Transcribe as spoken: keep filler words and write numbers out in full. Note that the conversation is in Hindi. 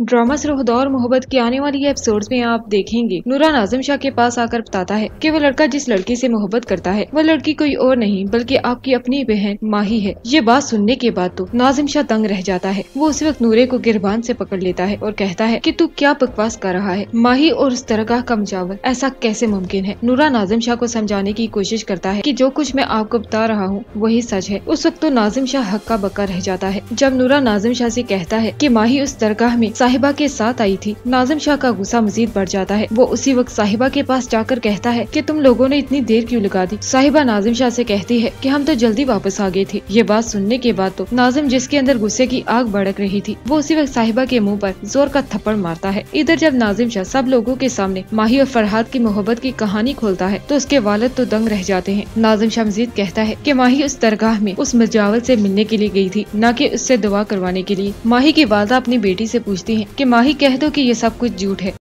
ड्रामा सरोहद और मोहब्बत के आने वाली एपिसोड्स में आप देखेंगे नूरा नाजिम शाह के पास आकर बताता है कि वह लड़का जिस लड़की से मोहब्बत करता है वह लड़की कोई और नहीं बल्कि आपकी अपनी बहन माही है। ये बात सुनने के बाद तो नाजिम शाह तंग रह जाता है। वो उस वक्त नूरे को गिरबान से पकड़ लेता है और कहता है कि तू क्या बकवास कर रहा है, माही और उस तरह का मजावर ऐसा कैसे मुमकिन है। नूरा नाजिम शाह को समझाने की कोशिश करता है कि जो कुछ मैं आपको बता रहा हूँ वही सच है। उस वक्त तो नाजिम शाह हक्का बक्का रह जाता है जब नूरा नाजिम शाह से कहता है कि माही उस दरगाह में साहिबा के साथ आई थी। नाजिम शाह का गुस्सा मजीद बढ़ जाता है। वो उसी वक्त साहिबा के पास जाकर कहता है कि तुम लोगों ने इतनी देर क्यों लगा दी। साहिबा नाजिम शाह से कहती है कि हम तो जल्दी वापस आ गए थे। ये बात सुनने के बाद तो नाजिम, जिसके अंदर गुस्से की आग भड़क रही थी, वो उसी वक्त साहिबा के मुंह पर जोर का थप्पड़ मारता है। इधर जब नाजिम शाह सब लोगों के सामने माही और फरहाद की मोहब्बत की कहानी खोलता है तो उसके वालिद तो दंग रह जाते हैं। नाजिम शाह मजीद कहता है कि माही उस दरगाह में उस मजावल से मिलने के लिए गई थी, न कि उससे दुआ करवाने के लिए। माही की वालदा अपनी बेटी से पूछती है कि माही कह दो कि ये सब कुछ झूठ है।